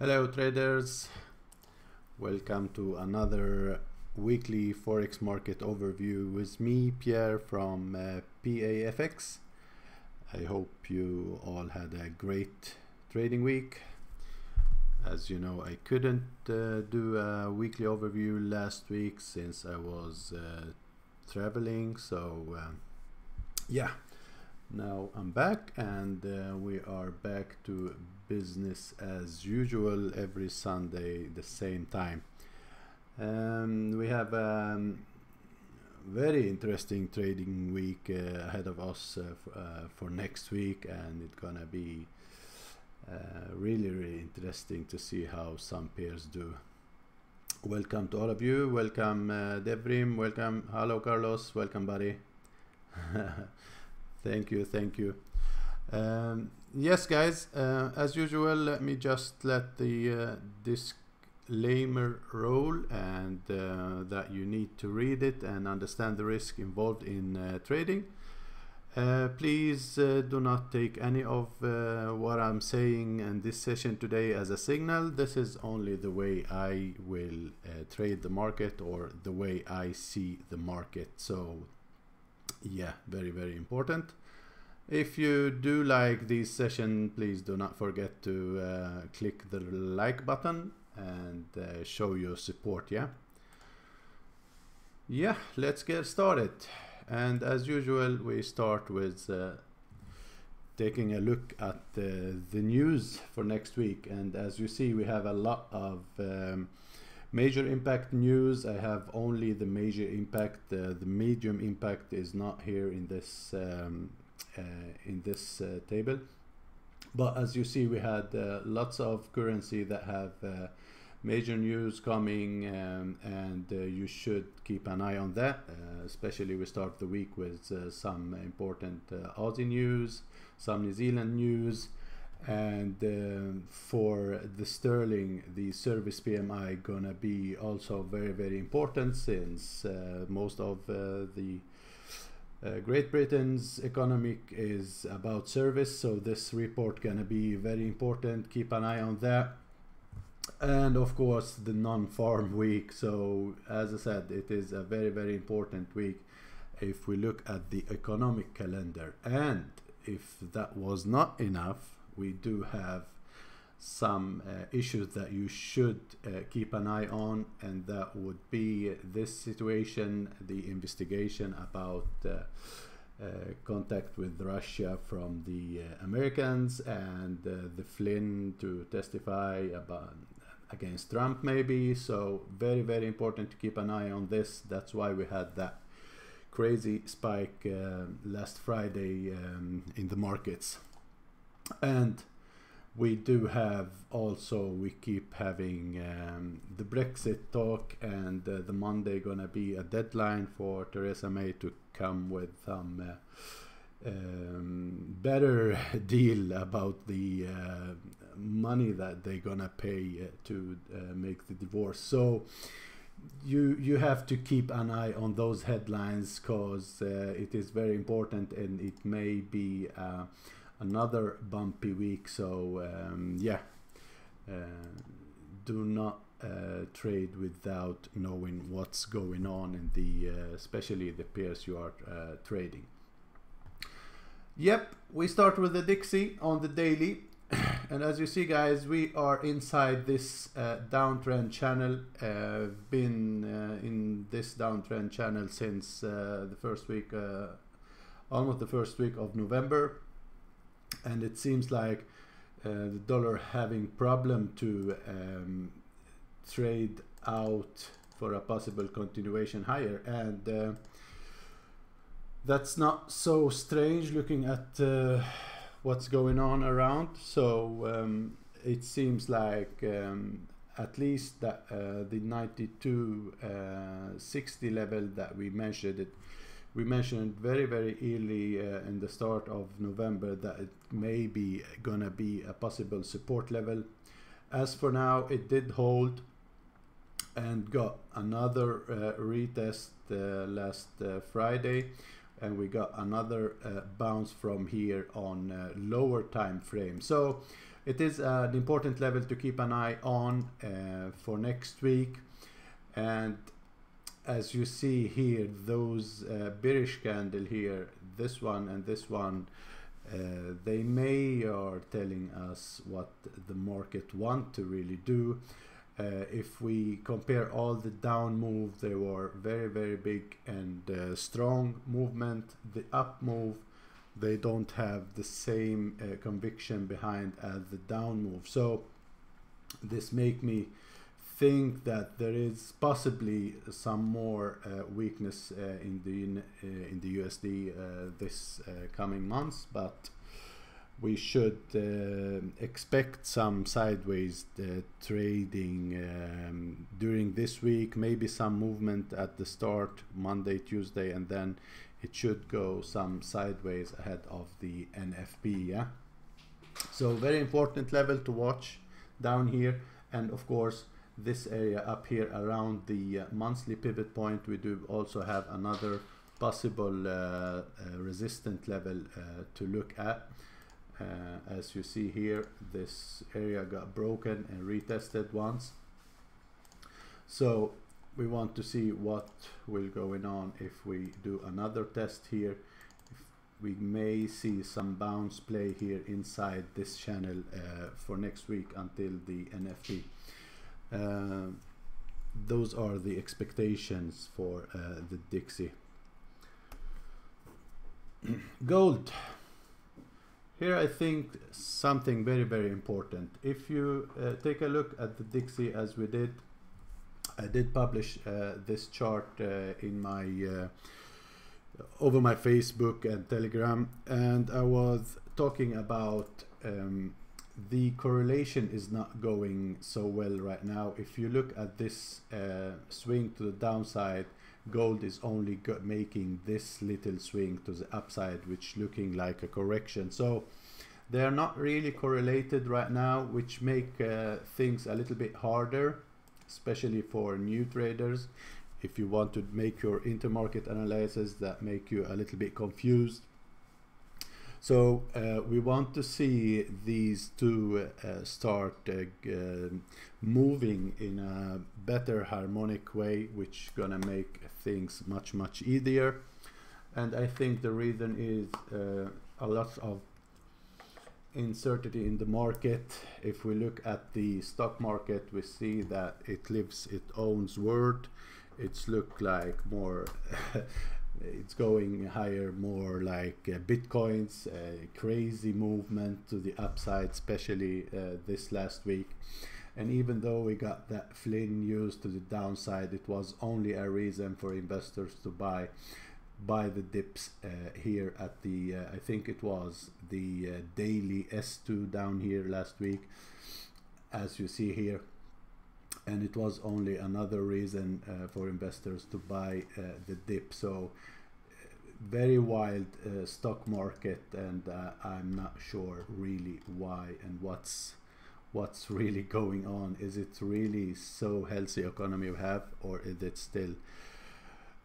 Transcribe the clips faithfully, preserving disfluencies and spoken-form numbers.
Hello traders, welcome to another weekly forex market overview with me, Pierre, from uh, P A F X. I hope you all had a great trading week. As you know, I couldn't uh, do a weekly overview last week since I was uh, traveling, so um, yeah, now I'm back and uh, we are back to business as usual every Sunday the same time. Um, we have a um, very interesting trading week uh, ahead of us uh, uh, for next week, and it's gonna be uh, really really interesting to see how some pairs do. Welcome to all of you. Welcome uh, Devrim, welcome, hello Carlos, welcome buddy. Thank you, thank you. Um, yes guys, uh, as usual, let me just let the uh, disclaimer roll, and uh, that you need to read it and understand the risk involved in uh, trading. Uh, please uh, do not take any of uh, what I'm saying in this session today as a signal. This is only the way I will uh, trade the market, or the way I see the market. So yeah, very very important. If you do like this session, please do not forget to uh, click the like button and uh, show your support. Yeah, yeah, let's get started. And as usual, we start with uh, taking a look at uh, the news for next week. And as you see, we have a lot of um, major impact news. I have only the major impact. Uh, the medium impact is not here in this um, uh, in this uh, table, but as you see, we had uh, lots of currency that have uh, major news coming, um, and uh, you should keep an eye on that. Uh, especially we start the week with uh, some important uh, Aussie news, some New Zealand news, and uh, for the sterling, the service P M I gonna be also very very important, since uh, most of uh, the uh, Great Britain's economic is about service, so this report gonna be very important. Keep an eye on that. And of course the non-farm week. So as I said, it is a very very important week if we look at the economic calendar. And if that was not enough, we do have some uh, issues that you should uh, keep an eye on, and that would be this situation, the investigation about uh, uh, contact with Russia from the uh, Americans, and uh, the Flynn to testify about against Trump maybe. So very very important to keep an eye on this. That's why we had that crazy spike uh, last Friday um, in the markets. And we do have also, we keep having um, the Brexit talk, and uh, the Monday gonna be a deadline for Theresa May to come with some uh, um, better deal about the uh, money that they're gonna pay to uh, make the divorce. So you you have to keep an eye on those headlines, because uh, it is very important, and it may be uh, another bumpy week. So um, yeah, uh, do not uh, trade without knowing what's going on in the uh, especially the pairs you are uh, trading. Yep, we start with the Dixie on the daily, and as you see guys, we are inside this uh, downtrend channel. Uh, been uh, in this downtrend channel since uh, the first week, uh, almost the first week of November. And it seems like uh, the dollar having problem to um, trade out for a possible continuation higher, and uh, that's not so strange looking at uh, what's going on around. So um, it seems like um, at least that uh, the ninety-two sixty uh, level that we measured it. We mentioned very very early uh, in the start of November that it may be gonna be a possible support level. As for now, it did hold and got another uh, retest uh, last uh, Friday, and we got another uh, bounce from here on uh, lower time frame. So it is uh, an important level to keep an eye on uh, for next week. And as you see here, those uh, bearish candle here, this one and this one, uh, they may are telling us what the market want to really do. Uh, if we compare all the down move, they were very, very big and uh, strong movement. The up move, they don't have the same uh, conviction behind as the down move. So this make me think that there is possibly some more uh, weakness uh, in the in, uh, in the U S D uh, this uh, coming months, but we should uh, expect some sideways uh, trading um, during this week, maybe some movement at the start Monday, Tuesday, and then it should go some sideways ahead of the N F P. Yeah, so very important level to watch down here, and of course this area up here around the monthly pivot point. We do also have another possible uh, uh, resistant level uh, to look at. Uh, as you see here, this area got broken and retested once, so we want to see what will going on. If we do another test here, if we may see some bounce play here inside this channel uh, for next week until the N F P. Uh, those are the expectations for uh, the Dixie. Gold. Here I think something very, very important. If you uh, take a look at the Dixie as we did, I did publish uh, this chart uh, in my uh, over my Facebook and Telegram, and I was talking about um, the correlation is not going so well right now. If you look at this uh, swing to the downside, gold is only go making this little swing to the upside, which looking like a correction. So they are not really correlated right now, which make uh, things a little bit harder, especially for new traders. If you want to make your intermarket analysis, that make you a little bit confused. So uh, we want to see these two uh, start uh, uh, moving in a better harmonic way, which gonna make things much, much easier. And I think the reason is uh, a lot of uncertainty in the market. If we look at the stock market, we see that it lives its own world. It's look like more it's going higher, more like uh, Bitcoin's uh, crazy movement to the upside, especially uh, this last week. And even though we got that Flynn news to the downside, it was only a reason for investors to buy buy the dips uh, here at the uh, I think it was the uh, daily S two down here last week, as you see here. And it was only another reason uh, for investors to buy uh, the dip. So very wild uh, stock market, and uh, I'm not sure really why and what's what's really going on. Is it really so healthy economy we have, or is it still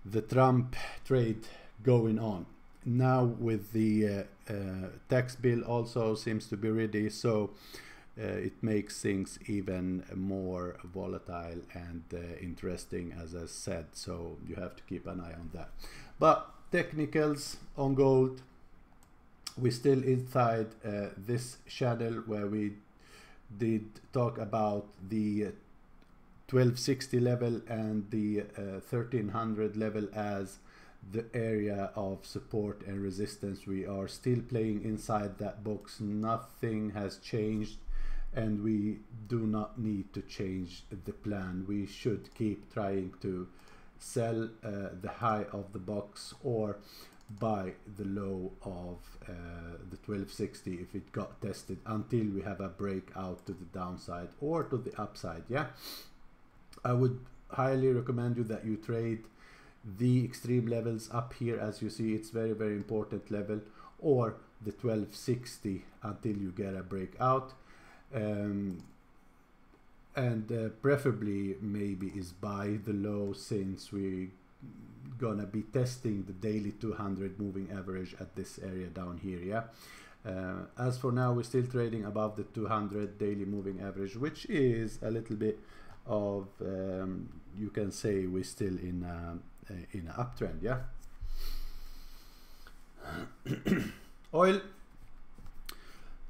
the Trump trade going on? Now with the uh, uh, tax bill also seems to be ready, so Uh, it makes things even more volatile and uh, interesting, as I said. So you have to keep an eye on that. But technicals on gold, we're still inside uh, this channel where we did talk about the twelve sixty level and the uh, thirteen hundred level as the area of support and resistance. We are still playing inside that box. Nothing has changed, and we do not need to change the plan. We should keep trying to sell uh, the high of the box or buy the low of uh, the twelve sixty if it got tested, until we have a breakout to the downside or to the upside. Yeah, I would highly recommend you that you trade the extreme levels up here. As you see, it's very, very important level, or the twelve sixty until you get a breakout. Um, and uh, preferably maybe is buy the low, since we gonna be testing the daily two hundred moving average at this area down here. Yeah, Uh, as for now, we're still trading above the two hundred daily moving average, which is a little bit of, um, you can say we're still in a, in an uptrend, yeah. Oil,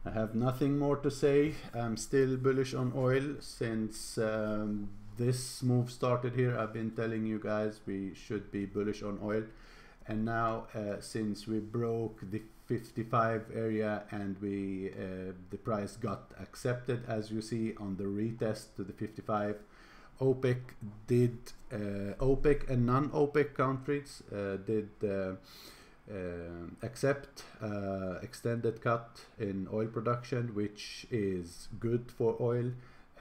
I have nothing more to say. I'm still bullish on oil since um, this move started here. I've been telling you guys we should be bullish on oil, and now uh, since we broke the fifty-five area and we uh, the price got accepted, as you see on the retest to the fifty-five. OPEC did uh, OPEC and non-OPEC countries uh, did uh, Uh, accept uh, extended cut in oil production, which is good for oil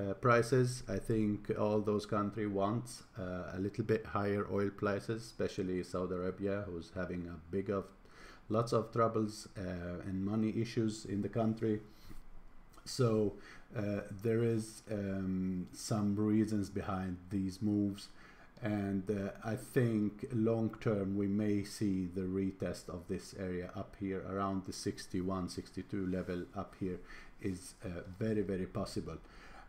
uh, prices. I think all those countries want uh, a little bit higher oil prices, especially Saudi Arabia, who's having a big of lots of troubles uh, and money issues in the country. So uh, there is um, some reasons behind these moves. And uh, I think long term we may see the retest of this area up here around the sixty-one sixty-two level. Up here is uh, very very possible.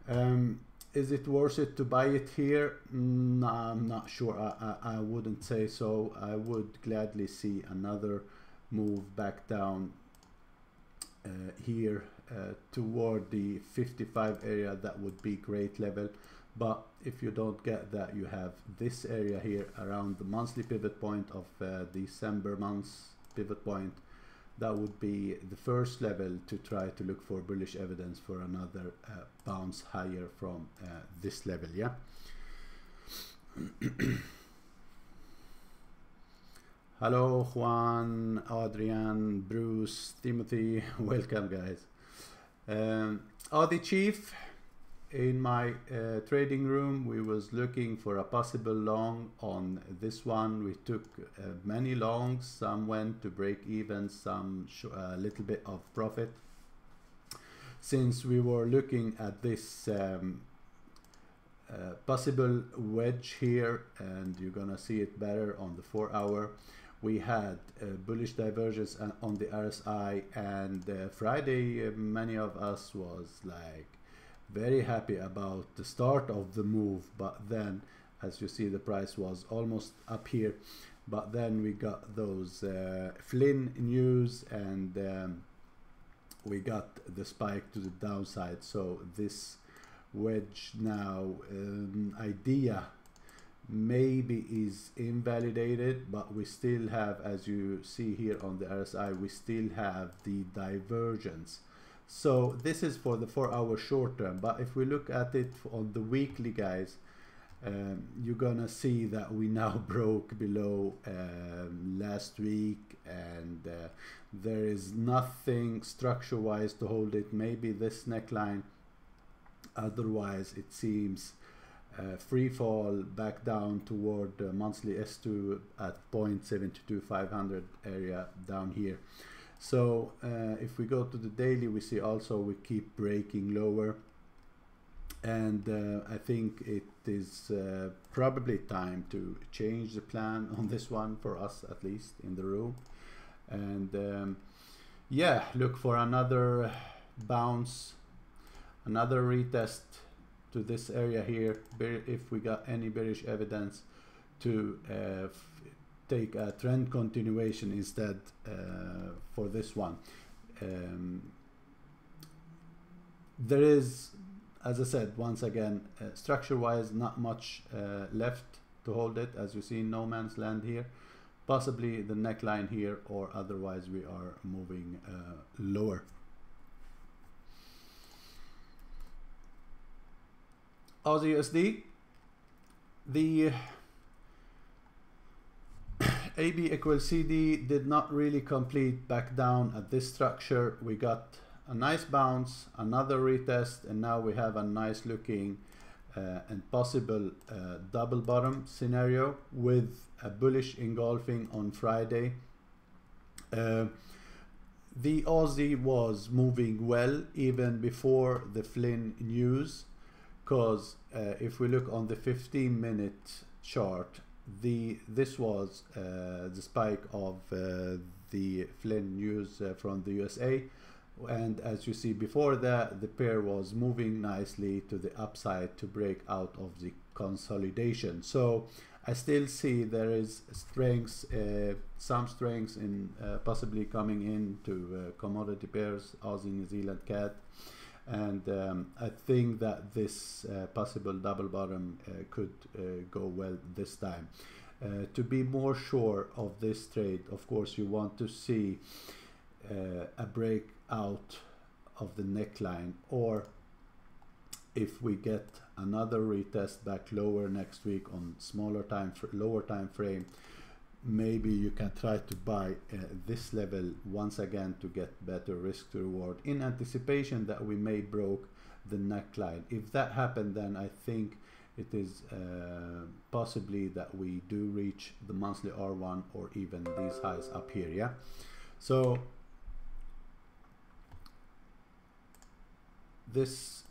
Um, is it worth it to buy it here? No, I'm not sure. I, I, I wouldn't say so. I would gladly see another move back down uh, here uh, toward the fifty-five area. That would be great level. But if you don't get that, you have this area here around the monthly pivot point of uh, December month's pivot point. That would be the first level to try to look for bullish evidence for another uh, bounce higher from uh, this level, yeah. Hello Juan, Adrian, Bruce, Timothy, welcome guys. Um, Adi Chief, in my uh, trading room we was looking for a possible long on this one. We took uh, many longs, some went to break even, some a uh, little bit of profit. Since we were looking at this um, uh, possible wedge here, and you're gonna see it better on the four hour, we had uh, bullish divergence on the R S I, and uh, Friday uh, many of us was like very happy about the start of the move, but then as you see the price was almost up here, but then we got those uh, Flynn news, and um, we got the spike to the downside. So this wedge now um, idea maybe is invalidated, but we still have, as you see here on the R S I, we still have the divergence. So this is for the four hour short term, but if we look at it on the weekly, guys, um, you're gonna see that we now broke below um, last week, and uh, there is nothing structure wise to hold it, maybe this neckline. Otherwise it seems uh, free fall back down toward uh, monthly S two at zero point seven two five hundred area down here. So uh, if we go to the daily, we see also we keep breaking lower, and uh, I think it is uh, probably time to change the plan on this one, for us at least in the room, and um, yeah, look for another bounce, another retest to this area here if we got any bearish evidence to uh, take a trend continuation instead uh, for this one. Um, there is, as I said, once again, uh, structure wise not much uh, left to hold it, as you see no man's land here, possibly the neckline here, or otherwise we are moving uh, lower. Aussie U S D, the A B equals C D did not really complete back down at this structure. We got a nice bounce, another retest, and now we have a nice looking uh, and possible uh, double bottom scenario with a bullish engulfing on Friday. Uh, the Aussie was moving well even before the Flynn news, because uh, if we look on the fifteen minute chart, the this was uh, the spike of uh, the Flynn news uh, from the U S A. And as you see before that, the pair was moving nicely to the upside to break out of the consolidation. So I still see there is strengths, uh, some strengths in uh, possibly coming in to uh, commodity pairs, Aussie, New Zealand, C A D. And um, I think that this uh, possible double bottom uh, could uh, go well this time. Uh, to be more sure of this trade, of course, you want to see uh, a break out of the neckline, or if we get another retest back lower next week on smaller time, lower time frame, maybe you can try to buy uh, this level once again to get better risk to reward in anticipation that we may broke the neckline. If that happened, then I think it is uh, possibly that we do reach the monthly R one or even these highs up here. Yeah, so this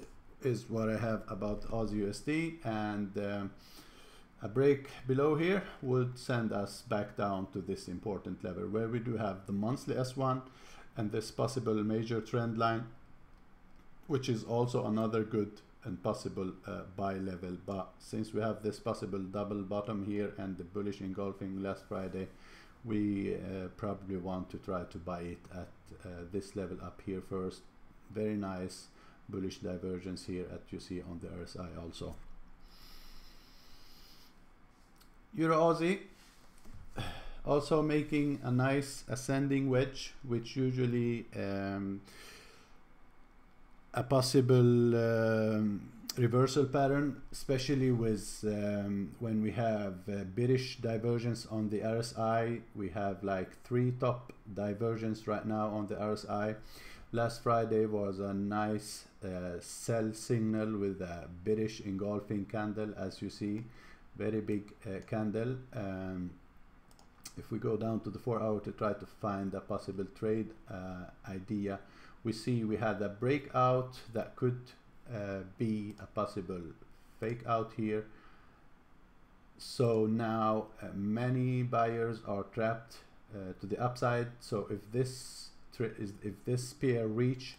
is what I have about Aussie U S D, and um, a break below here would send us back down to this important level where we do have the monthly S one and this possible major trend line, which is also another good and possible uh, buy level. But since we have this possible double bottom here and the bullish engulfing last Friday, we uh, probably want to try to buy it at uh, this level up here first. Very nice bullish divergence here at you see on the R S I also. Euro Aussie also making a nice ascending wedge, which usually um, a possible um, reversal pattern, especially with um, when we have uh, bearish divergence on the R S I. We have like three top divergence right now on the R S I. Last Friday was a nice uh, sell signal with a bearish engulfing candle, as you see, very big uh, candle. Um, if we go down to the four hour to try to find a possible trade uh, idea, we see we had a breakout that could uh, be a possible fake out here. So now uh, many buyers are trapped uh, to the upside. So if this is if this pair reach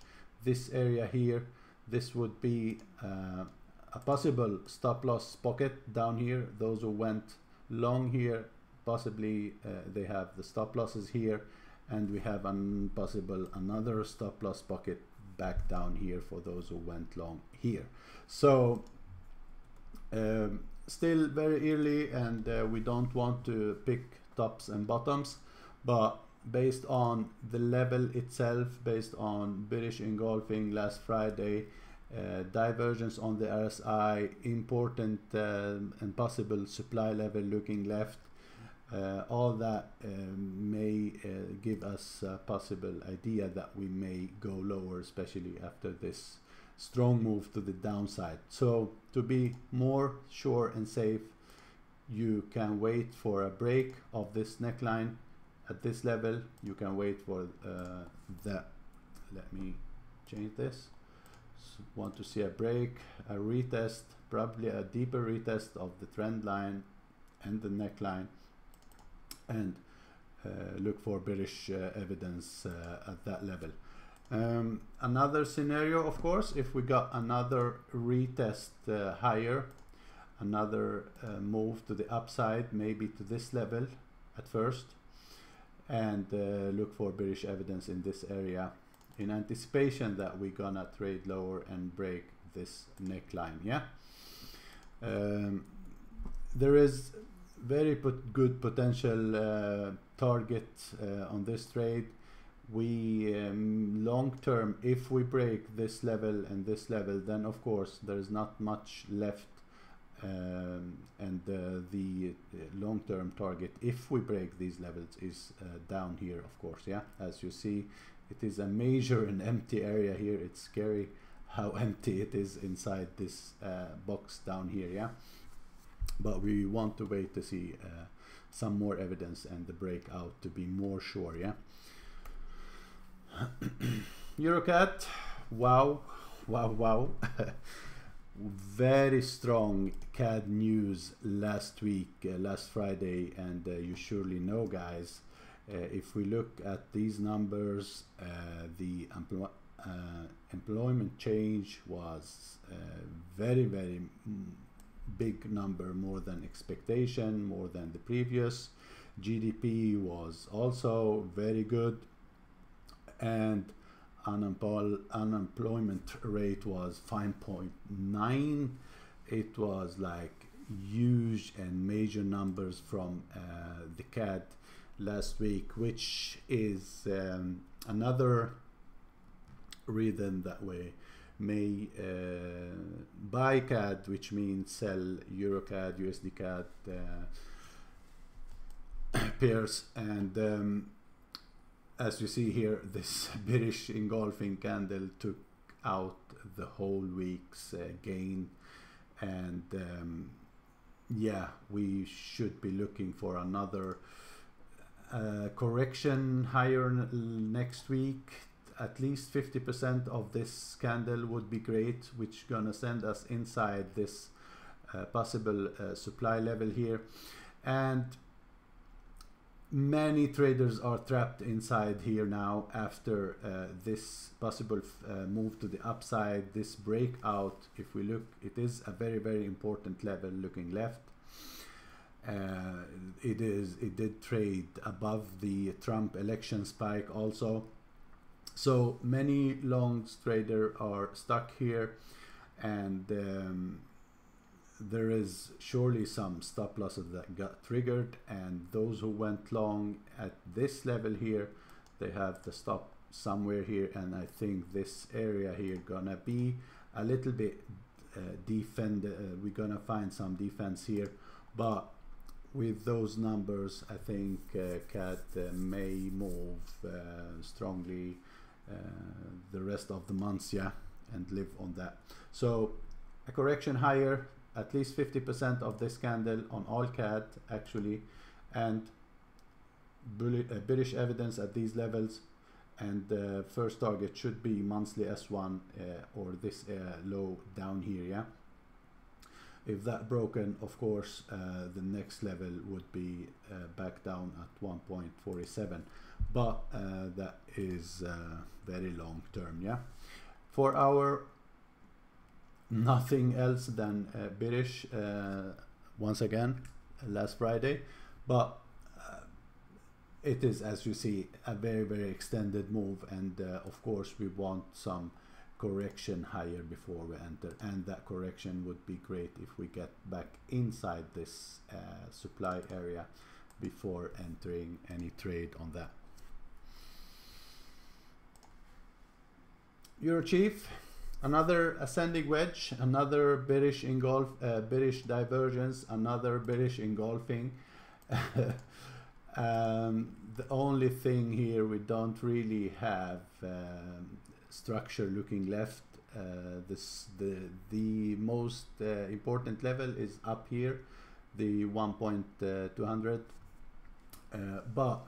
this area here, this would be uh, a possible stop loss pocket down here. Those who went long here, possibly uh, they have the stop losses here, and we have an possible another stop loss pocket back down here for those who went long here. So um, still very early, and uh, we don't want to pick tops and bottoms, but based on the level itself, based on bearish engulfing last Friday, Uh, divergence on the R S I, important um, and possible supply level looking left, uh, all that um, may uh, give us a possible idea that we may go lower, especially after this strong move to the downside. So to be more sure and safe, you can wait for a break of this neckline at this level. You can wait for uh, that. Let me change this. Want to see a break, a retest, probably a deeper retest of the trend line and the neckline, and uh, look for bearish uh, evidence uh, at that level. Um, another scenario, of course, if we got another retest uh, higher, another uh, move to the upside, maybe to this level at first, and uh, look for bearish evidence in this area in anticipation that we're gonna trade lower and break this neckline. Yeah, um, there is very put good potential uh, target uh, on this trade. We um, long term, if we break this level and this level, then of course there's not much left, um, and uh, the long term target, if we break these levels, is uh, down here, of course. Yeah, as you see, it is a major and empty area here. It's scary how empty it is inside this uh, box down here. Yeah, but we want to wait to see uh, some more evidence and the breakout to be more sure. Yeah. EuroCat, wow, wow, wow. Very strong C A D news last week, uh, last Friday, and uh, you surely know, guys, Uh, if we look at these numbers, uh, the empl uh, employment change was uh, very, very big number, more than expectation, more than the previous. G D P was also very good, and unemployment rate was five point nine. It was like huge and major numbers from uh, the C A D last week, which is um, another reason that we may uh, buy C A D, which means sell Euro C A D, U S D C A D uh, pairs. And um, as you see here, this bearish engulfing candle took out the whole week's uh, gain. And um, yeah, we should be looking for another uh, correction higher next week. At least fifty percent of this candle would be great, which gonna send us inside this uh, possible uh, supply level here. And many traders are trapped inside here now after uh, this possible uh, move to the upside, this breakout. If we look, it is a very, very important level looking left. Uh, it is, it did trade above the Trump election spike also. So many longs trader are stuck here, and um, there is surely some stop losses that got triggered, and those who went long at this level here, they have to stop somewhere here. And I think this area here gonna be a little bit uh, defend, uh, we're gonna find some defense here. But with those numbers, I think uh, C A D uh, may move uh, strongly uh, the rest of the months, yeah, and live on that. So a correction higher, at least fifty percent of this candle on all C A D actually, and bearish evidence at these levels. And the first target should be monthly S one uh, or this uh, low down here, yeah. If that broken, of course, uh, the next level would be uh, back down at one point four seven, but uh, that is uh, very long term, yeah. For our nothing else than uh, bearish uh, once again last Friday, but uh, it is, as you see, a very very extended move, and uh, of course we want some correction higher before we enter, and that correction would be great if we get back inside this uh, supply area before entering any trade on that. Euro Chief, another ascending wedge, another bearish engulf, uh, bearish divergence, another bearish engulfing. um, the only thing here, we don't really have um, structure looking left. Uh, this the the most uh, important level is up here, the one point two hundred. Uh, but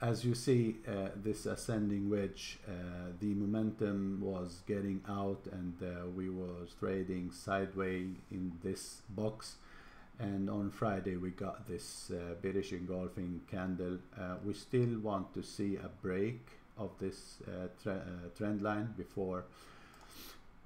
as you see, uh, this ascending wedge, uh, the momentum was getting out, and uh, we were trading sideways in this box. And on Friday we got this uh, bearish engulfing candle. Uh, we still want to see a break of this uh, tre uh, trend line before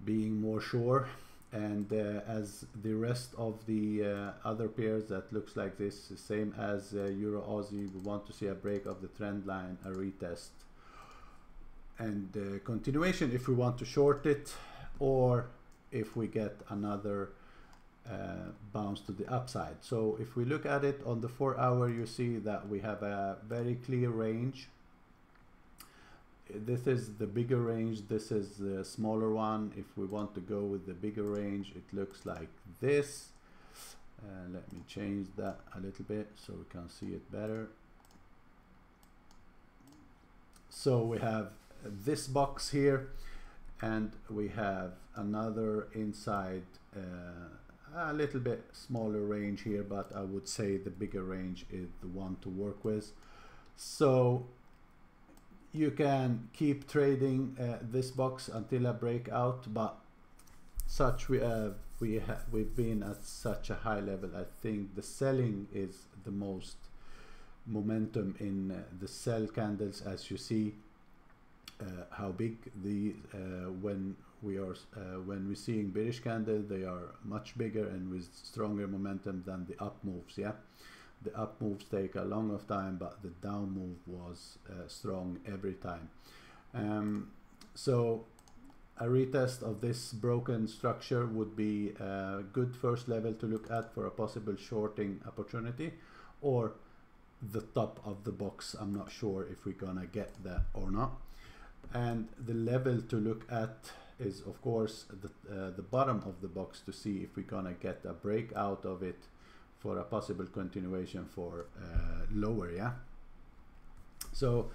being more sure. And uh, as the rest of the uh, other pairs that looks like this, same as uh, Euro Aussie, we want to see a break of the trend line, a retest and uh, continuation if we want to short it, or if we get another uh, bounce to the upside. So if we look at it on the four hour, you see that we have a very clear range. This is the bigger range, this is the smaller one. If we want to go with the bigger range, it looks like this. Uh, let me change that a little bit so we can see it better. So we have this box here, and we have another inside uh, a little bit smaller range here, but I would say the bigger range is the one to work with. So you can keep trading uh, this box until a breakout, but such we have we have we've been at such a high level. I think the selling is the most momentum in uh, the sell candles, as you see uh, how big the uh, when we are uh, when we're seeing bearish candle, they are much bigger and with stronger momentum than the up moves. Yeah, the up moves take a long of time, but the down move was uh, strong every time. Um, so a retest of this broken structure would be a good first level to look at for a possible shorting opportunity, or the top of the box. I'm not sure if we're gonna get that or not. And the level to look at is of course the, uh, the bottom of the box, to see if we're gonna get a breakout of it for a possible continuation for uh, lower. Yeah, so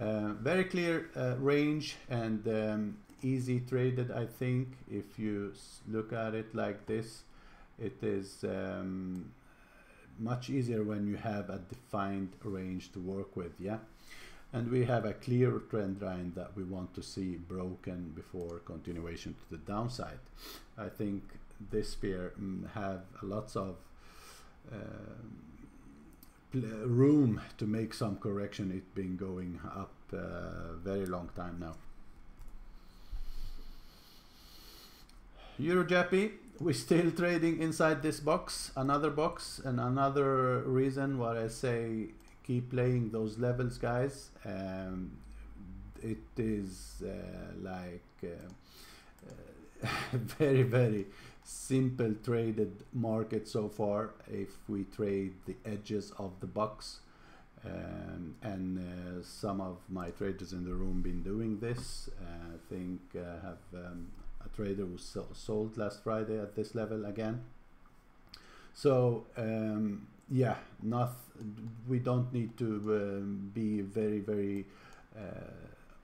uh, very clear uh, range and um, easy traded. I think if you look at it like this, it is um, much easier when you have a defined range to work with. Yeah, and we have a clear trend line that we want to see broken before continuation to the downside. I think this pair mm, have lots of uh, room to make some correction. It's been going up a uh, very long time now. Eurojappy, we're still trading inside this box, another box, and another reason why I say keep playing those levels, guys. Um, it is uh, like uh, uh, very, very simple traded market so far if we trade the edges of the box. Um, and uh, some of my traders in the room been doing this. Uh, I think uh, have um, a trader who sold last Friday at this level again. So um, yeah, not, we don't need to um, be very very uh,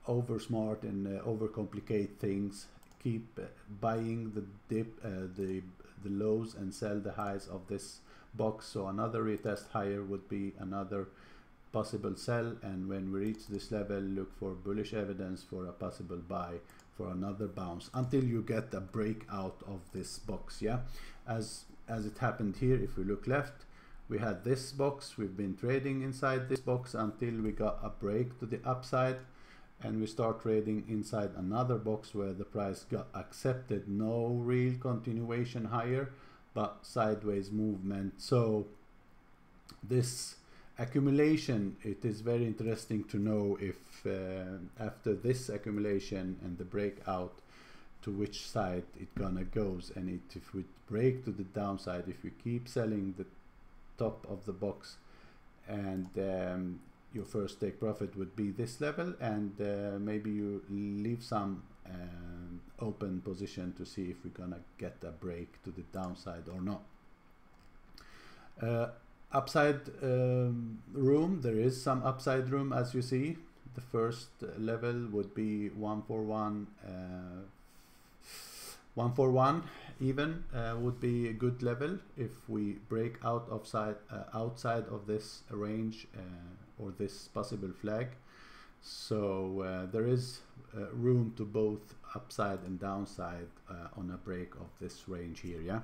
over smart and uh, over complicate things. Keep uh, buying the dip, uh, the the lows, and sell the highs of this box. So another retest higher would be another possible sell, and when we reach this level, look for bullish evidence for a possible buy for another bounce until you get a breakout of this box. Yeah, as as it happened here. If we look left, we had this box, we've been trading inside this box until we got a break to the upside, and we start trading inside another box where the price got accepted. No real continuation higher, but sideways movement. So this accumulation, it is very interesting to know if uh, after this accumulation and the breakout, to which side it gonna goes. And it, if we break to the downside, if we keep selling the top of the box, and um, your first take profit would be this level, and uh, maybe you leave some um, open position to see if we're gonna get a break to the downside or not. Uh, upside um, room, there is some upside room, as you see. The first level would be one forty-one, uh, one forty-one even uh, would be a good level. If we break out of side, uh, outside of this range uh, or this possible flag, so uh, there is uh, room to both upside and downside uh, on a break of this range here. Yeah,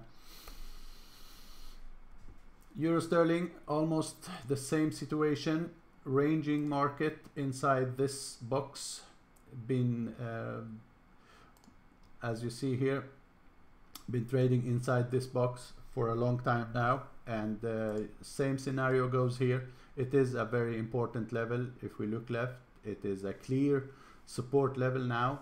Euro Sterling, almost the same situation. Ranging market inside this box, been uh, as you see here, been trading inside this box for a long time now, and uh, same scenario goes here. It is a very important level. If we look left, it is a clear support level now,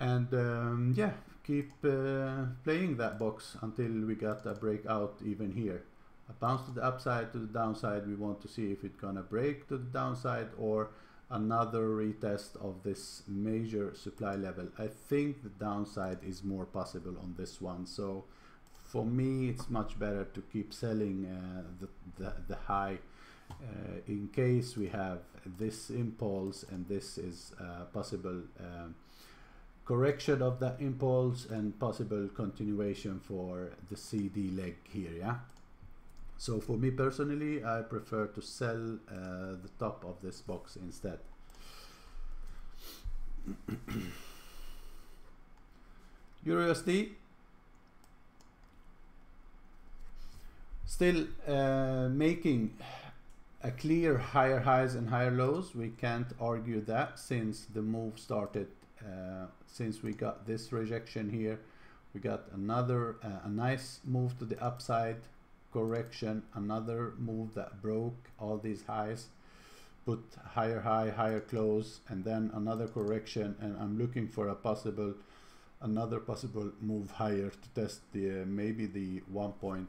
and um, yeah, keep uh, playing that box until we got a breakout even here. A bounce to the upside, to the downside. We want to see if it's gonna break to the downside or another retest of this major supply level. I think the downside is more possible on this one, so for me it's much better to keep selling uh, the, the, the high uh, in case we have this impulse, and this is uh, possible um, correction of that impulse and possible continuation for the C D leg here. Yeah, so for me personally, I prefer to sell uh, the top of this box instead. EURUSD, still uh, making a clear higher highs and higher lows. We can't argue that, since the move started, uh, since we got this rejection here, we got another uh, a nice move to the upside, correction, another move that broke all these highs, put higher high, higher close, and then another correction, and I'm looking for a possible another possible move higher to test the uh, maybe the one point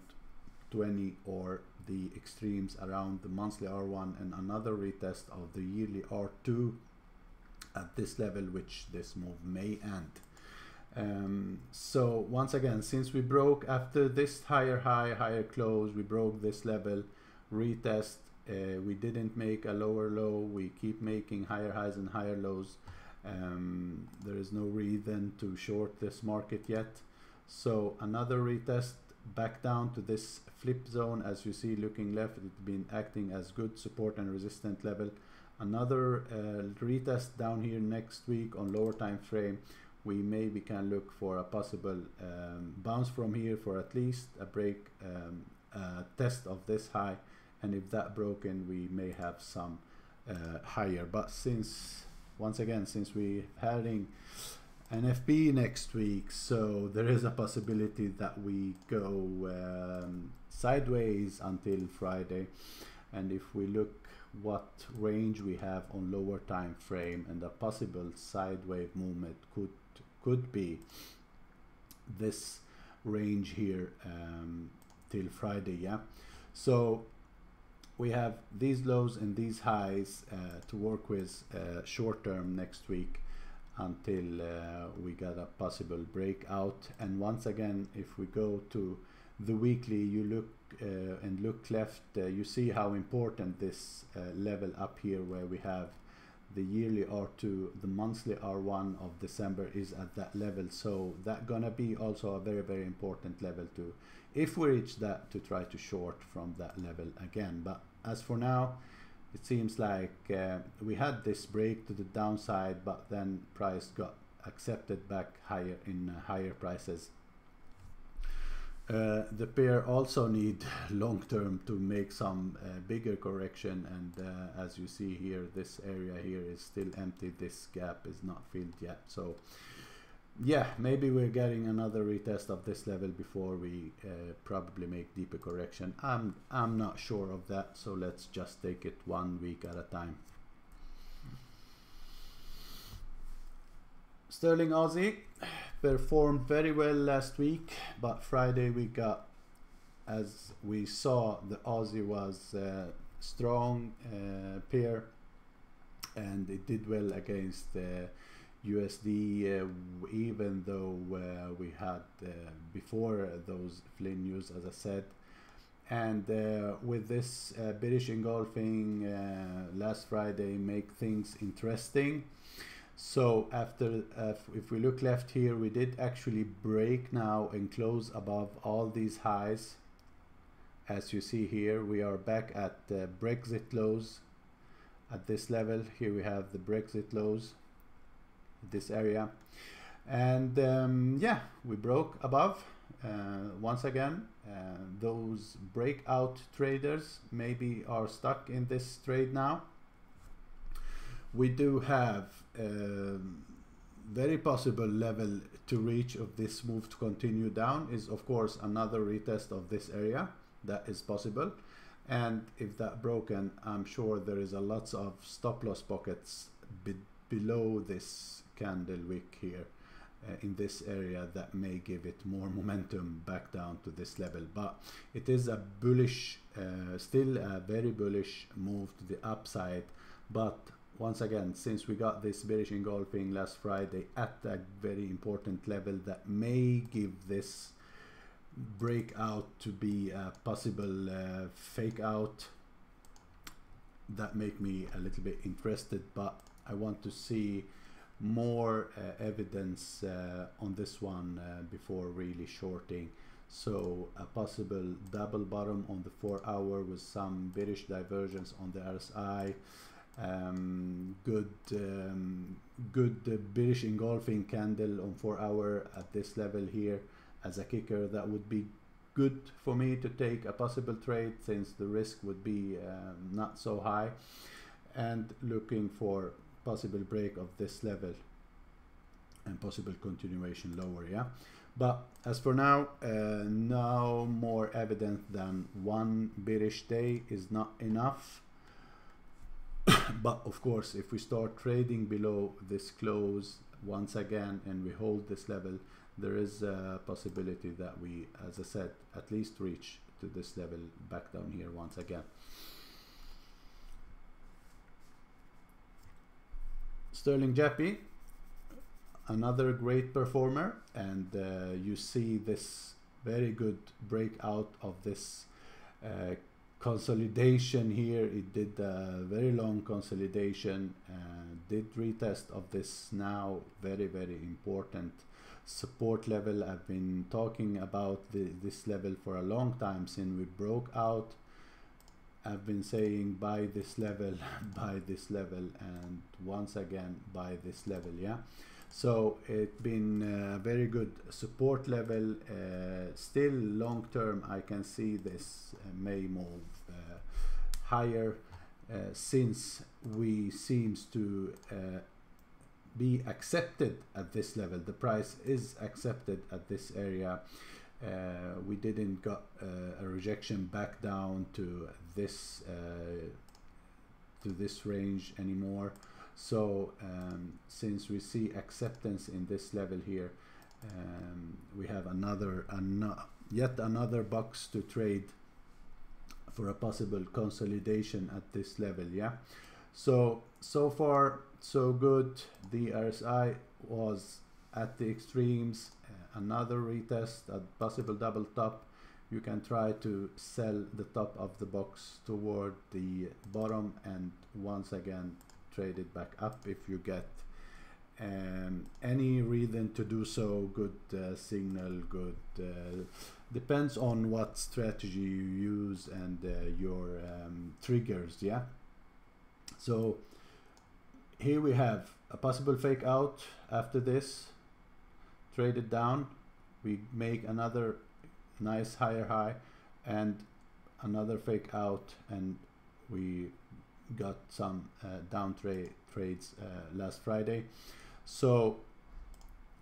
two zero or the extremes around the monthly R one, and another retest of the yearly R two at this level, which this move may end. Um, so once again, since we broke after this higher high, higher close, we broke this level, retest, uh, we didn't make a lower low, we keep making higher highs and higher lows. Um, there is no reason to short this market yet. So another retest back down to this flip zone. As you see, looking left, it's been acting as good support and resistant level. Another uh, retest down here next week on lower time frame. We maybe can look for a possible um, bounce from here for at least a break, um, a test of this high, and if that broken, we may have some uh, higher. But since once again, since we're having an F P next week, so there is a possibility that we go um, sideways until Friday. And if we look what range we have on lower time frame, and a possible side wave movement could could be this range here um, till Friday. Yeah, so we have these lows and these highs uh, to work with uh, short term next week until uh, we got a possible breakout. And once again, if we go to the weekly, you look uh, and look left, uh, you see how important this uh, level up here where we have the yearly R two, the monthly R one of December is at that level. So that gonna be also a very very important level to, if we reach that, to try to short from that level again. But as for now, it seems like uh, we had this break to the downside, but then price got accepted back higher in uh, higher prices. Uh, the pair also need long term to make some uh, bigger correction, and uh, as you see here, this area here is still empty, this gap is not filled yet. So yeah, maybe we're getting another retest of this level before we uh, probably make deeper correction. I'm I'm not sure of that, so let's just take it one week at a time. Sterling Aussie performed very well last week, but Friday we got, as we saw, the Aussie was uh, strong uh, pair, and it did well against uh, U S D, uh, even though uh, we had uh, before those Flynn news, as I said. And uh, with this uh, British engulfing uh, last Friday, make things interesting. So after uh, if we look left here, we did actually break now and close above all these highs. As you see here, we are back at uh, Brexit lows at this level. Here we have the Brexit lows, this area, and um, yeah, we broke above. Uh, once again, uh, those breakout traders maybe are stuck in this trade now. We do have a very possible level to reach of this move to continue down is, of course, another retest of this area. That is possible, and if that broken, I'm sure there is a lots of stop-loss pockets be below this candle wick here uh, in this area that may give it more momentum back down to this level. But it is a bullish, uh, still a very bullish move to the upside. But once again, since we got this bearish engulfing last Friday at a very important level, that may give this breakout to be a possible uh, fake out, that make me a little bit interested. But I want to see more uh, evidence uh, on this one uh, before really shorting. So a possible double bottom on the four hour with some bearish divergence on the R S I. Um, good um, good uh, bearish engulfing candle on four hour at this level here as a kicker. That would be good for me to take a possible trade since the risk would be uh, not so high, and looking for possible break of this level and possible continuation lower. Yeah, but as for now, uh, no more evidence than one bearish day is not enough. But of course, if we start trading below this close once again and we hold this level, there is a possibility that we, as I said, at least reach to this level back down here once again. Sterling Jappy, another great performer, and uh, you see this very good breakout of this uh, consolidation here. It did a very long consolidation, uh, did retest of this now very very important support level. I've been talking about the, this level for a long time since we broke out. I've been saying buy this level, buy this level, and once again buy this level. Yeah, so it's been a very good support level. Uh, still long term, I can see this may move uh, higher uh, since we seems to uh, be accepted at this level. The price is accepted at this area. Uh, we didn't got uh, a rejection back down to this uh, to this range anymore. So um, since we see acceptance in this level here, um, we have another an yet another box to trade for a possible consolidation at this level. Yeah, so so far so good. The R S I was at the extremes, uh, another retest at possible double top. You can try to sell the top of the box toward the bottom and once again trade it back up if you get um, any reason to do so. Good uh, signal, good uh, depends on what strategy you use and uh, your um, triggers. Yeah, so here we have a possible fake out. After this, trade it down, we make another nice higher high and another fake out, and we got some uh, down trade trades uh, last Friday. So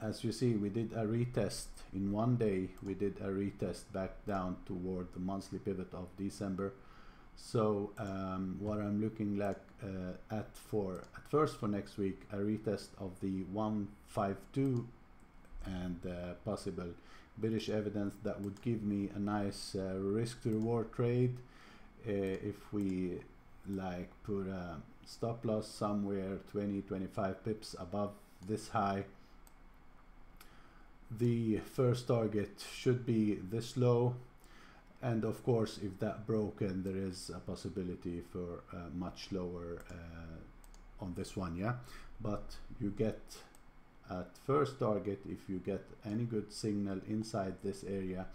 as you see, we did a retest in one day. We did a retest back down toward the monthly pivot of December. So um, what I'm looking like uh, at for at first for next week, a retest of the one five two and uh, possible bearish evidence that would give me a nice uh, risk to reward trade uh, if we like put a stop loss somewhere twenty to twenty-five pips above this high. The first target should be this low, and of course if that broken, there is a possibility for uh, much lower uh, on this one. Yeah, but you get at first target, if you get any good signal inside this area,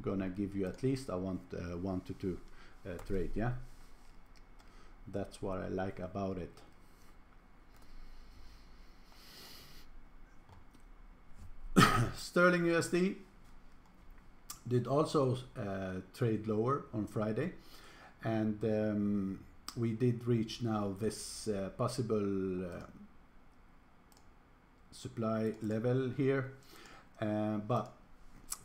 gonna give you at least a one uh, one to two uh, trade. Yeah, that's what I like about it. Sterling U S D did also uh, trade lower on Friday, and um, we did reach now this uh, possible uh, supply level here, uh, but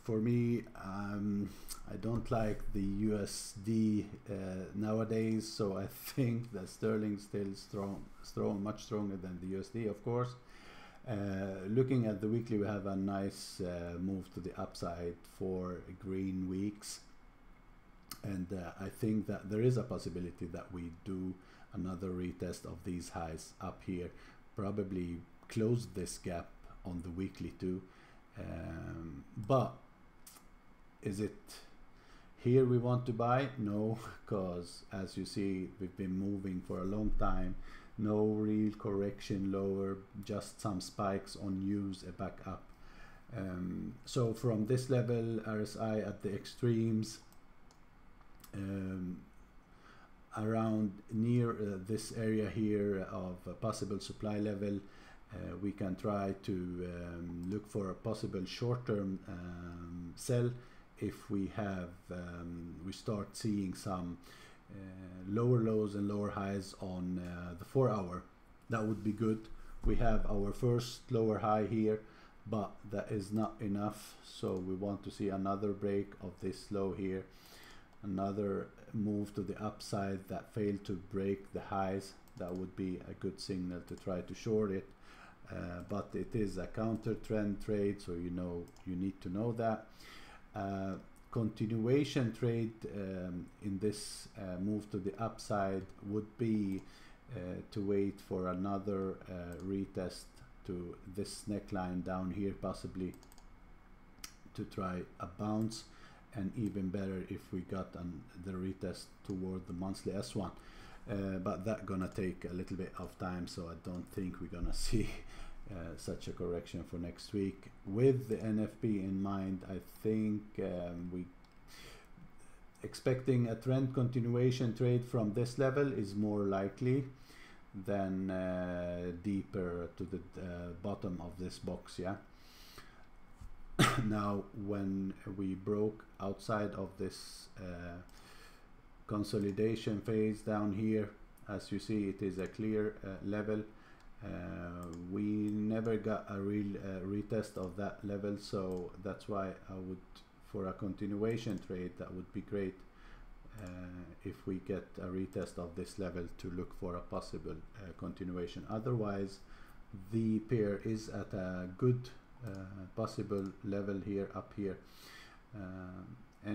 for me, um, I don't like the U S D uh, nowadays, so I think that sterling still strong, strong, much stronger than the U S D, of course. Uh, looking at the weekly, we have a nice uh, move to the upside for green weeks, and uh, I think that there is a possibility that we do another retest of these highs up here, probably close this gap on the weekly too. Um, but is it here we want to buy? No, because as you see, we've been moving for a long time, no real correction lower, just some spikes on news back up. Um, so from this level, R S I at the extremes, um, around near uh, this area here of a possible supply level, Uh, we can try to um, look for a possible short-term um, sell if we have um, we start seeing some uh, lower lows and lower highs on uh, the four hour, that would be good. We have our first lower high here, but that is not enough, so we want to see another break of this low here, another move to the upside that failed to break the highs. That would be a good signal to try to short it, uh, but it is a counter trend trade, so you know you need to know that. Uh, continuation trade um, in this uh, move to the upside would be uh, to wait for another uh, retest to this neckline down here, possibly to try a bounce, and even better if we got an, the retest toward the monthly S one, uh, but that gonna take a little bit of time, so I don't think we're gonna see uh, such a correction for next week. With the N F P in mind, I think um, we expecting a trend continuation trade from this level is more likely than uh, deeper to the uh, bottom of this box. Yeah. Now when we broke outside of this uh, consolidation phase down here, as you see, it is a clear uh, level. Uh, we never got a real uh, retest of that level, so that's why I would, for a continuation trade, that would be great uh, if we get a retest of this level to look for a possible uh, continuation. Otherwise, the pair is at a good Uh, possible level here, up here. Uh,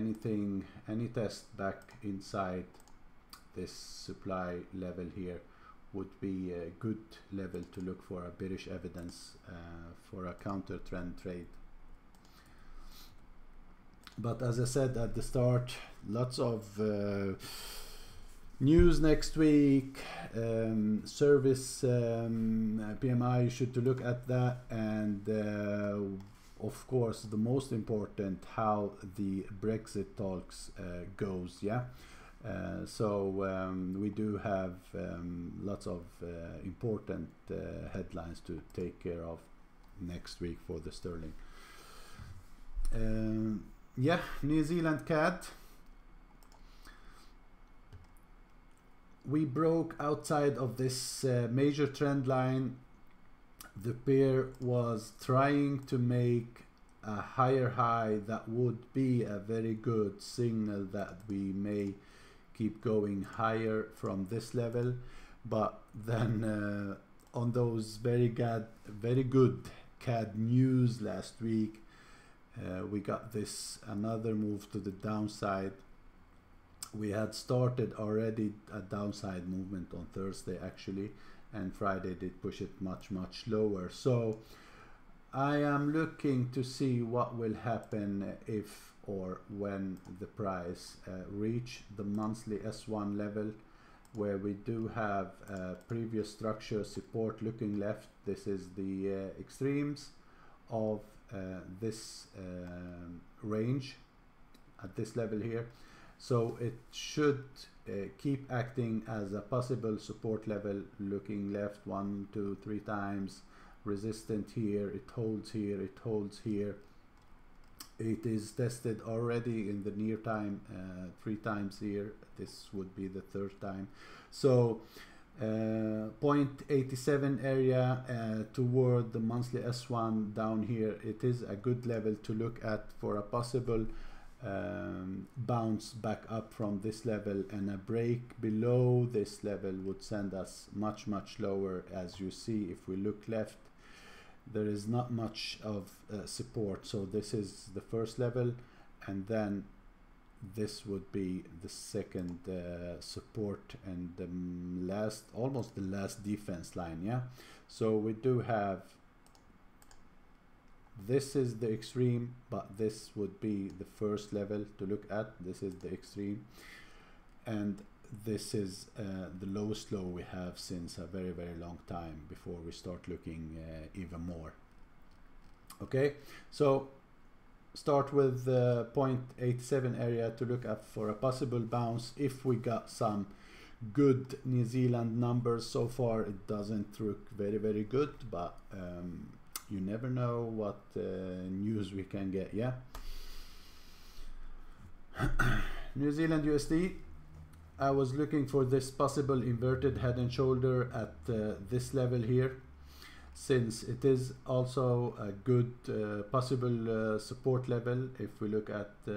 anything, any test back inside this supply level here would be a good level to look for a bearish evidence uh, for a counter trend trade. But as I said at the start, lots of uh, news next week, um, service um, P M I, you should to look at that, and uh, of course the most important, how the Brexit talks uh, goes. Yeah, uh, so um, we do have um, lots of uh, important uh, headlines to take care of next week for the sterling. Um, yeah, New Zealand C A D. We broke outside of this uh, major trend line. The pair was trying to make a higher high. That would be a very good signal that we may keep going higher from this level. But then uh, on those very good, very good C A D news last week, uh, we got this another move to the downside. We had started already a downside movement on Thursday actually, and Friday did push it much much lower. So I am looking to see what will happen if or when the price uh, reach the monthly S one level, where we do have uh, previous structure support looking left. This is the uh, extremes of uh, this uh, range at this level here. So it should uh, keep acting as a possible support level, looking left one, two, three times, resistant here, it holds here, it holds here. It is tested already in the near time, uh, three times here, this would be the third time. So uh, zero point eight seven area uh, toward the monthly S one down here, it is a good level to look at for a possible Um, bounce back up from this level, and a break below this level would send us much much lower. As you see, if we look left, there is not much of uh, support. So this is the first level, and then this would be the second uh, support and the last, almost the last defense line. Yeah, so we do have, this is the extreme, but this would be the first level to look at. This is the extreme, and this is uh, the lowest low we have since a very very long time before we start looking uh, even more. Okay, so start with the zero point eight seven area to look at for a possible bounce. If we got some good New Zealand numbers, so far it doesn't look very very good, but um, you never know what uh, news we can get. Yeah, New Zealand U S D. I was looking for this possible inverted head and shoulder at uh, this level here, since it is also a good uh, possible uh, support level. If we look at uh,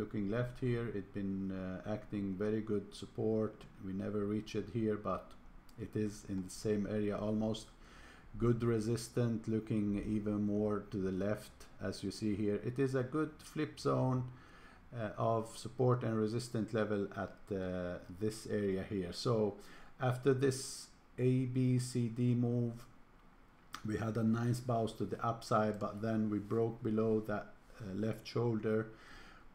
looking left here, it's been uh, acting very good support. We never reach it here, but it is in the same area almost. Good resistant, looking even more to the left, as you see here. It is a good flip zone uh, of support and resistant level at uh, this area here. So after this A B C D move, we had a nice bounce to the upside, but then we broke below that uh, left shoulder.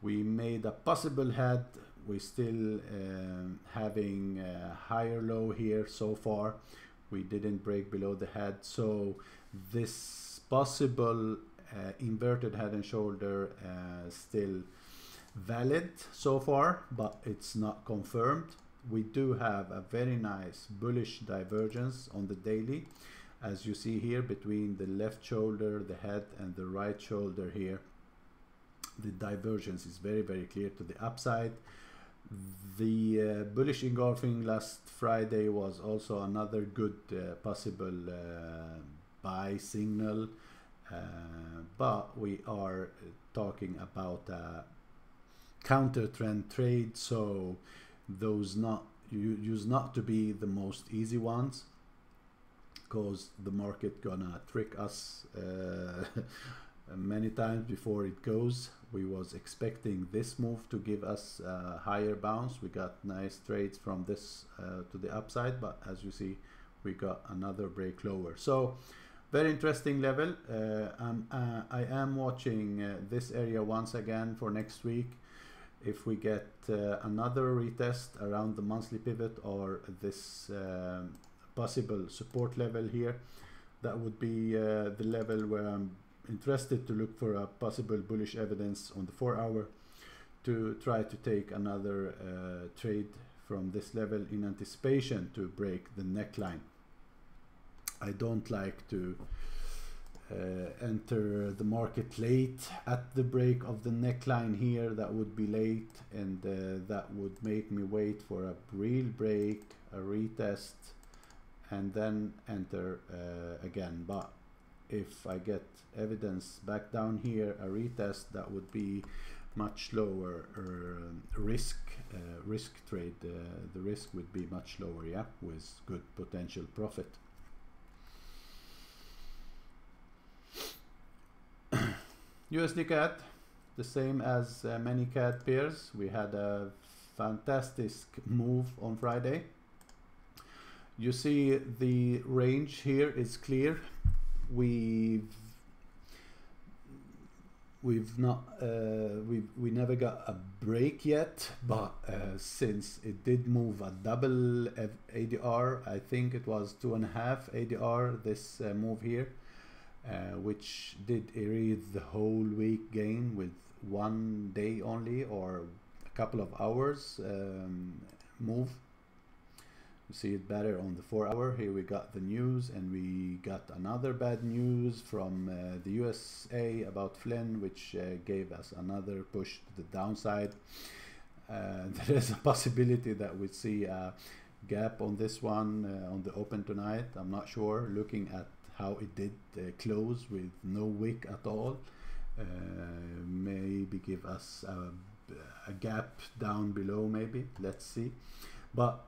We made a possible head. We still um, having a higher low here so far. We didn't break below the head, so this possible uh, inverted head and shoulder uh, still valid so far, but it's not confirmed. We do have a very nice bullish divergence on the daily, as you see here, between the left shoulder, the head, and the right shoulder here. The divergence is very, very clear to the upside. The uh, bullish engulfing last Friday was also another good uh, possible uh, buy signal, uh, but we are talking about a counter trend trade, so those not you use not to be the most easy ones, because the market gonna trick us uh, many times before it goes. We was expecting this move to give us a higher bounce. We got nice trades from this uh, to the upside, but as you see, we got another break lower. So very interesting level. Uh, I'm, uh, I am watching uh, this area once again for next week. If we get uh, another retest around the monthly pivot or this uh, possible support level here, that would be uh, the level where I'm interested to look for a possible bullish evidence on the four hour to try to take another uh, trade from this level in anticipation to break the neckline. I don't like to uh, enter the market late at the break of the neckline here. That would be late, and uh, that would make me wait for a real break, a retest, and then enter uh, again. But if I get evidence back down here, a retest, that would be much lower uh, risk uh, risk trade. Uh, the risk would be much lower, yeah, with good potential profit. U S D C A D, the same as uh, many C A D pairs. We had a fantastic move on Friday. You see the range here is clear. We've we've not uh, we we never got a break yet, but uh, since it did move a double A D R, I think it was two and a half A D R. This uh, move here, uh, which did erase the whole week gain with one day only or a couple of hours um, move. See it better on the four hour. Here we got the news, and we got another bad news from uh, the U S A about Flynn, which uh, gave us another push to the downside. Uh, there is a possibility that we see a gap on this one uh, on the open tonight. I'm not sure, looking at how it did uh, close with no wick at all. Uh, maybe give us a, a gap down below, maybe, let's see. But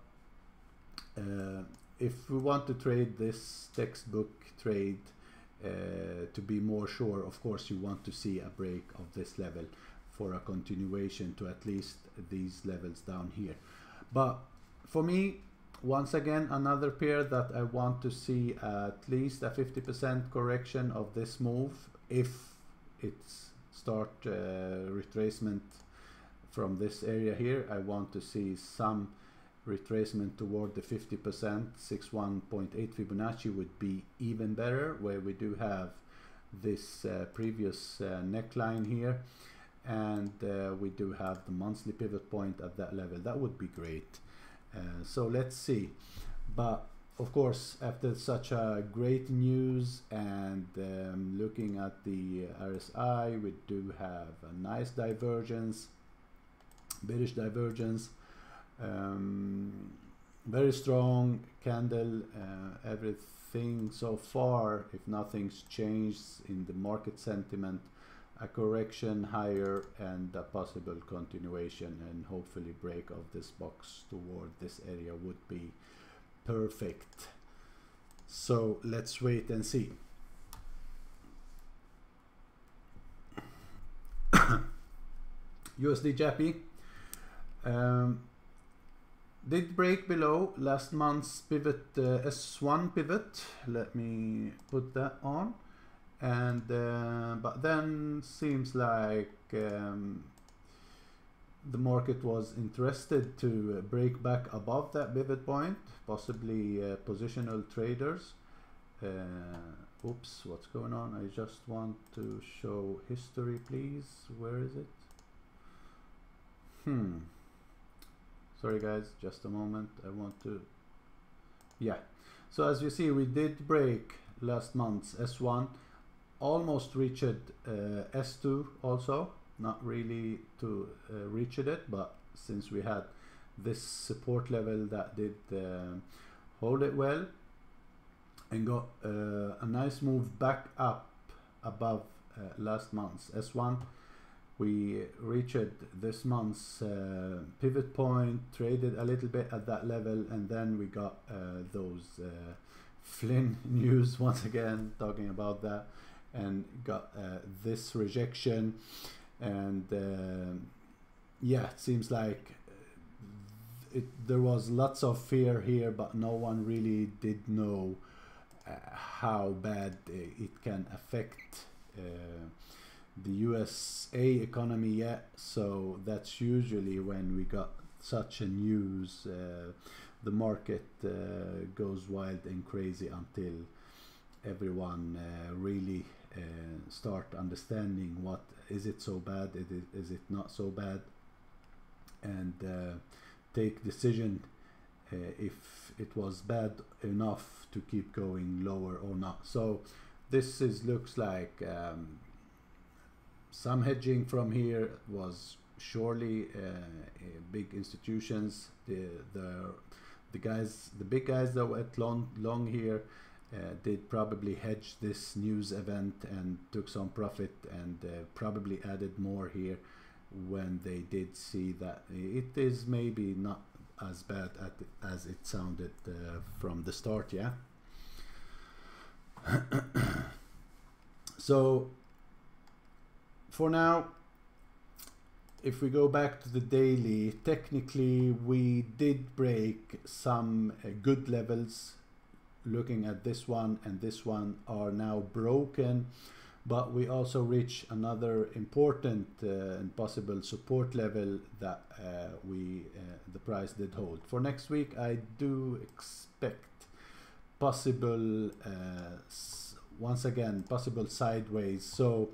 Uh, if we want to trade this textbook trade uh, to be more sure, of course you want to see a break of this level for a continuation to at least these levels down here. But for me, once again, another pair that I want to see at least a fifty percent correction of this move if it's start uh, retracement from this area here. I want to see some retracement toward the fifty percent. Sixty-one point eight Fibonacci would be even better, where we do have this uh, previous uh, neckline here, and uh, we do have the monthly pivot point at that level. That would be great. Uh, so let's see. But of course, after such a great news and um, looking at the R S I, we do have a nice divergence. bearish divergence, um, very strong candle, uh, everything so far. If nothing's changed in the market sentiment, a correction higher and a possible continuation and hopefully break of this box toward this area would be perfect. So let's wait and see. U S D Jappy um, did break below last month's pivot, uh, S one pivot. Let me put that on. And uh, but then seems like um, the market was interested to break back above that pivot point, possibly uh, positional traders. Uh, oops, what's going on? I just want to show history, please. Where is it? Hmm. Sorry guys, just a moment. I want to, yeah. So as you see, we did break last month's S one, almost reached uh, S two also, not really to uh, reach it, but since we had this support level that did uh, hold it well and got uh, a nice move back up above uh, last month's S one. We reached this month's uh, pivot point, traded a little bit at that level, and then we got uh, those uh, Flynn news once again talking about that, and got uh, this rejection. And uh, yeah, it seems like it, there was lots of fear here, but no one really did know uh, how bad it can affect uh, the U S A economy yet. So that's usually when we got such a news, uh, the market uh, goes wild and crazy until everyone uh, really uh, start understanding what is it so bad, it is, is it not so bad, and uh, take decision uh, if it was bad enough to keep going lower or not. So this is looks like um, some hedging from here was surely uh, big institutions, the the the guys, the big guys that were long long here uh, did probably hedge this news event and took some profit, and uh, probably added more here when they did see that it is maybe not as bad at, as it sounded uh, from the start. Yeah. So for now, if we go back to the daily, technically we did break some uh, good levels. Looking at this one and this one are now broken, but we also reach another important uh, and possible support level that uh, we uh, the price did hold. For next week, I do expect possible uh, once again possible sideways. So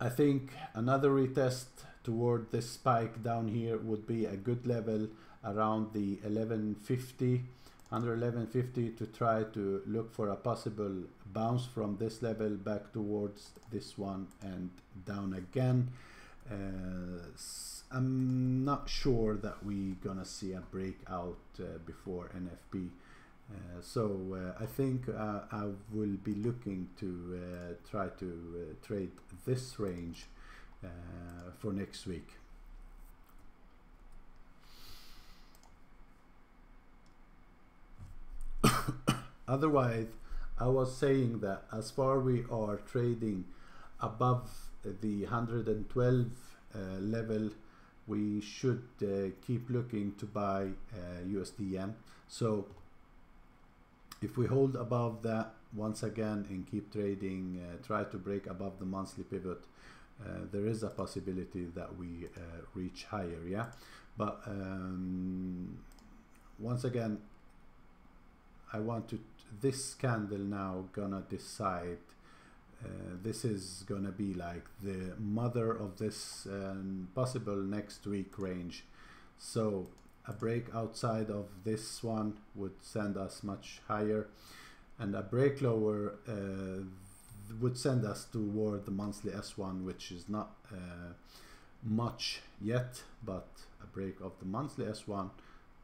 I think another retest toward this spike down here would be a good level around the eleven fifty, under eleven fifty, to try to look for a possible bounce from this level back towards this one and down again. Uh, I'm not sure that we're gonna see a breakout uh, before N F P. Uh, so uh, I think uh, I will be looking to uh, try to uh, trade this range uh, for next week. Otherwise, I was saying that as far we are trading above the one hundred twelve uh, level, we should uh, keep looking to buy uh, U S D Yen. So if we hold above that once again and keep trading, uh, try to break above the monthly pivot, uh, there is a possibility that we uh, reach higher, yeah? But um, once again, I want to, this candle now gonna decide, uh, this is gonna be like the mother of this um, possible next week range. So a break outside of this one would send us much higher, and a break lower uh, would send us toward the monthly S one, which is not uh, much yet, but a break of the monthly S one,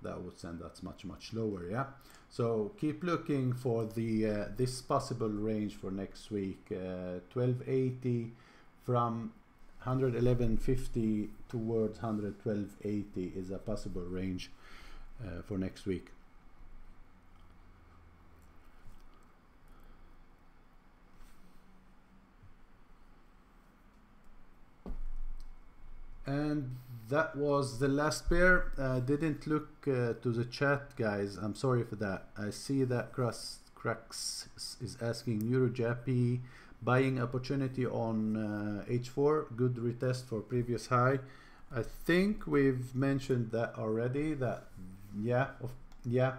that would send that's much much lower. Yeah, so keep looking for the uh, this possible range for next week, uh, twelve eighty from one eleven fifty towards one twelve eighty is a possible range uh, for next week. And that was the last pair. Uh, didn't look uh, to the chat, guys. I'm sorry for that. I see that Crux, Crux is asking Eurojappy buying opportunity on uh, H four. Good retest for previous high. I think we've mentioned that already. That yeah, of, yeah.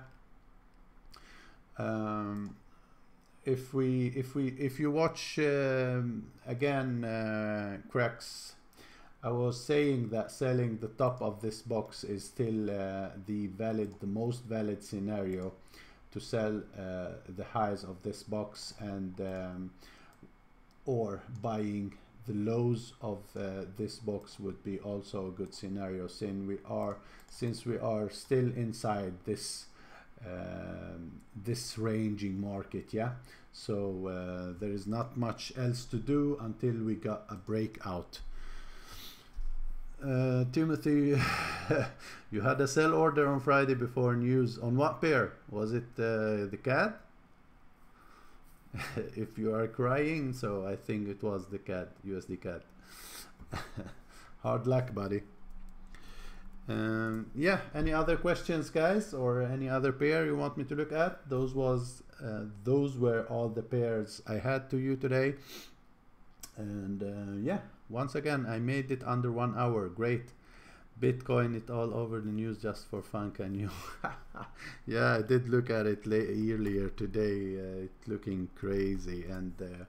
Um, if we if we if you watch um, again, uh, Crux. I was saying that selling the top of this box is still uh, the valid, the most valid scenario to sell uh, the highs of this box, and um, or buying the lows of uh, this box would be also a good scenario, since we are since we are still inside this um, this ranging market. Yeah, so uh, there is not much else to do until we got a breakout. Uh, Timothy, you had a sell order on Friday before news. On what pair? Was it uh, the cat? If you are crying, so I think it was the cat, U S D cat. Hard luck, buddy. Um, yeah, any other questions, guys, or any other pair you want me to look at? Those was uh, those were all the pairs I had to you today. And uh, yeah, once again, I made it under one hour. Great. Bitcoin, it all over the news just for fun, can you? Yeah, I did look at it earlier today. Uh, it's looking crazy. And uh,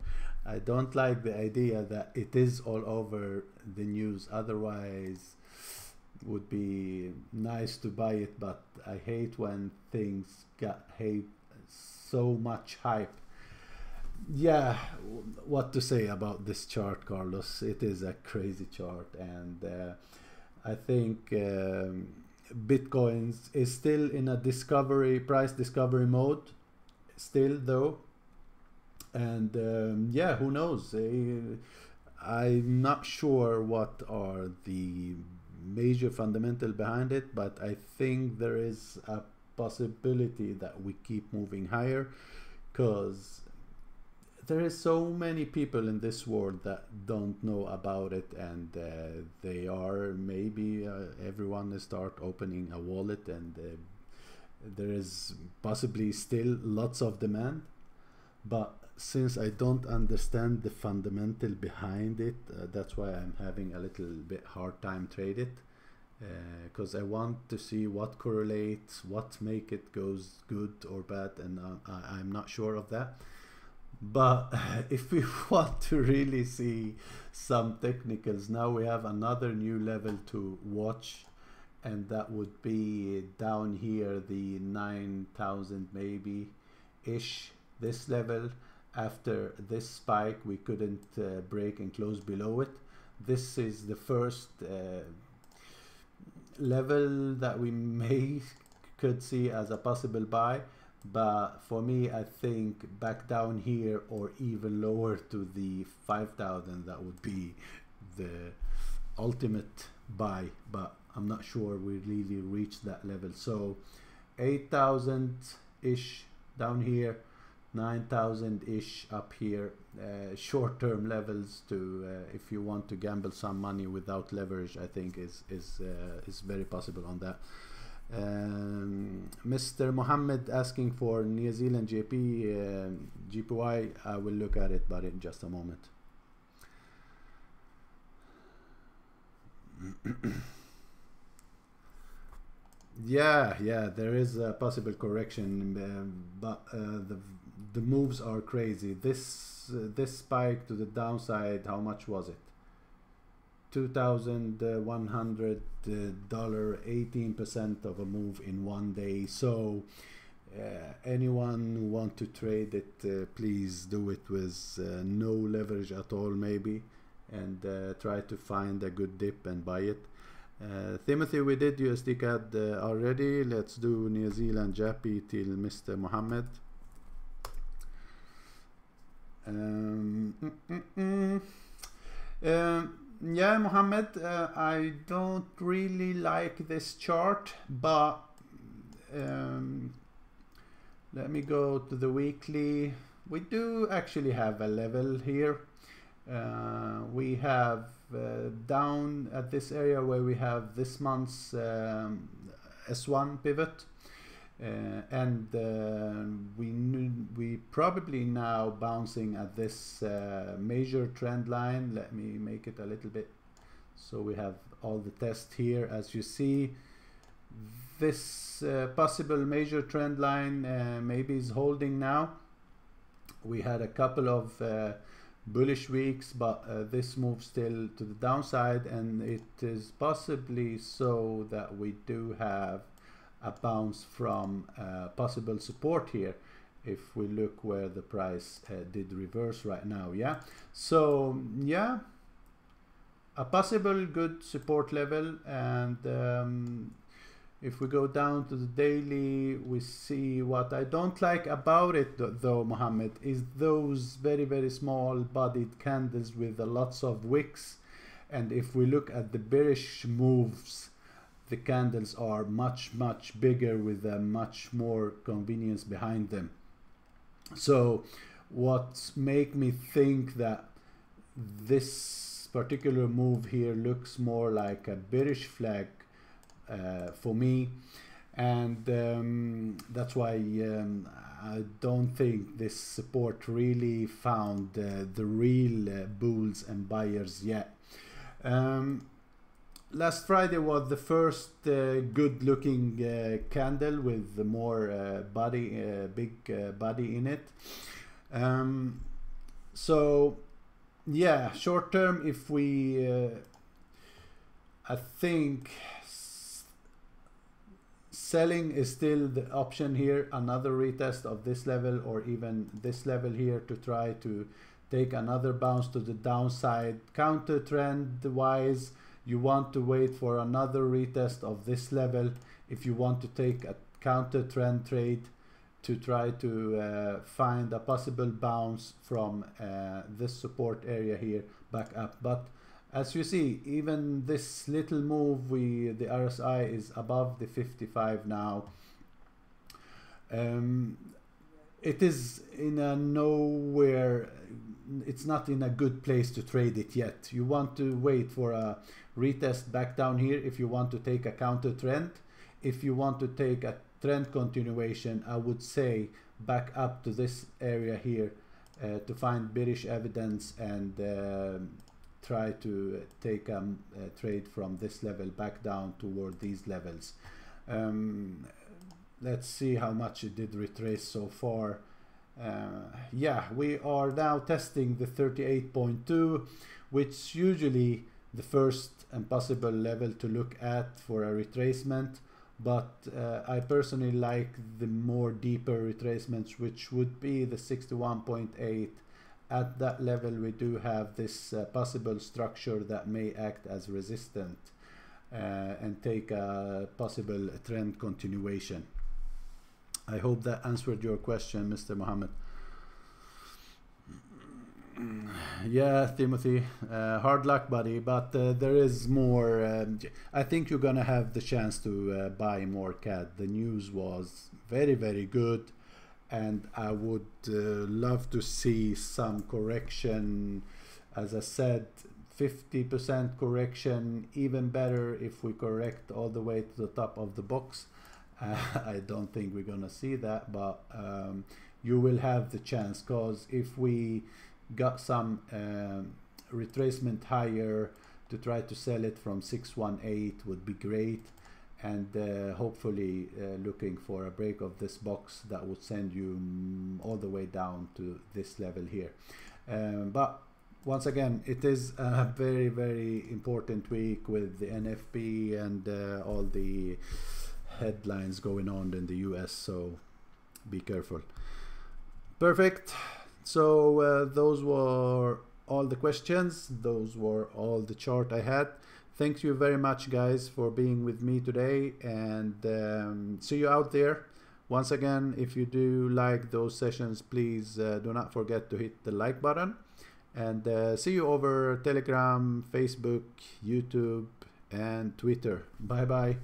I don't like the idea that it is all over the news. Otherwise, it would be nice to buy it. But I hate when things got hate, so much hype. Yeah, what to say about this chart, Carlos? It is a crazy chart, and uh, I think um, Bitcoins is still in a discovery, price discovery mode still though, and um, yeah, who knows? I'm not sure what are the major fundamental behind it, but I think there is a possibility that we keep moving higher, because there is so many people in this world that don't know about it, and uh, they are maybe uh, everyone start opening a wallet, and uh, there is possibly still lots of demand. But since I don't understand the fundamental behind it, uh, that's why I'm having a little bit hard time trade it, because uh, I want to see what correlates, what make it goes good or bad, and uh, I, I'm not sure of that. But if we want to really see some technicals, now we have another new level to watch, and that would be down here, the nine thousand maybe ish, this level. After this spike, we couldn't uh, break and close below it. This is the first uh, level that we may could see as a possible buy. But for me, I think back down here or even lower to the five thousand, that would be the ultimate buy. But I'm not sure we really reached that level. So eight thousand-ish down here, nine thousand-ish up here, uh, short-term levels to, uh, if you want to gamble some money without leverage, I think is, is, uh, is very possible on that. Um, Mister Mohammad asking for New Zealand J P, uh, G P Y. I will look at it, but in just a moment. yeah, yeah, there is a possible correction, um, but uh, the the moves are crazy. This uh, this spike to the downside, how much was it? two thousand one hundred dollars, eighteen percent of a move in one day. So uh, anyone who want to trade it, uh, please do it with uh, no leverage at all maybe, and uh, try to find a good dip and buy it. Uh, Timothy, we did U S D C A D uh, already. Let's do New Zealand Jappy till Mister Mohammad. Um, mm, mm, mm. Uh, yeah, Mohammad, uh, I don't really like this chart, but um, let me go to the weekly. We do actually have a level here. Uh, we have uh, down at this area where we have this month's um, S one pivot, uh, and uh, we knew we probably now bouncing at this uh, major trend line. Let me make it a little bit so we have all the tests here. As you see, this uh, possible major trend line uh, maybe is holding now. We had a couple of uh, bullish weeks, but uh, this move still to the downside, and it is possibly so that we do have a bounce from uh, possible support here if we look where the price uh, did reverse right now. Yeah, so yeah, a possible good support level. And um, if we go down to the daily, we see what I don't like about it though, Mohammed, is those very, very small bodied candles with uh, lots of wicks. And if we look at the bearish moves, the candles are much, much bigger with uh, much more convenience behind them. So what make me think that this particular move here looks more like a bearish flag Uh, for me, and um, that's why um, I don't think this support really found uh, the real uh, bulls and buyers yet. Um, last Friday was the first uh, good looking uh, candle with more uh, body, uh, big uh, body in it. Um, so yeah, short term, if we uh, I think selling is still the option here. Another retest of this level or even this level here to try to take another bounce to the downside. Counter trend wise, you want to wait for another retest of this level if you want to take a counter trend trade to try to uh, find a possible bounce from uh, this support area here back up. But as you see, even this little move, we the R S I is above the fifty-five now. Um, it is in a nowhere, it's not in a good place to trade it yet. You want to wait for a retest back down here if you want to take a counter trend. If you want to take a trend continuation, I would say back up to this area here uh, to find bearish evidence and uh, try to take a, a trade from this level back down toward these levels. Um, let's see how much it did retrace so far. Uh, yeah, we are now testing the thirty-eight point two, which usually the first and possible level to look at for a retracement. But uh, I personally like the more deeper retracements, which would be the sixty-one point eight. At that level, we do have this uh, possible structure that may act as resistant uh, and take a possible trend continuation. I hope that answered your question, Mister Mohammed. Yeah, Timothy, uh, hard luck, buddy, but uh, there is more. Um, I think you're gonna have the chance to uh, buy more C A D. The news was very, very good, and I would uh, love to see some correction. As I said, fifty percent correction, even better if we correct all the way to the top of the box. Uh, I don't think we're gonna see that, but um, you will have the chance, because if we got some um, retracement higher, to try to sell it from six one eight would be great. And uh, hopefully uh, looking for a break of this box that would send you all the way down to this level here. Um, but once again, it is a very, very important week with the N F P and uh, all the headlines going on in the U S, so be careful. Perfect. So uh, those were all the questions. Those were all the chart I had. Thank you very much, guys, for being with me today, and um, see you out there. Once again, if you do like those sessions, please uh, do not forget to hit the like button, and uh, see you over Telegram, Facebook, YouTube, and Twitter. Bye bye.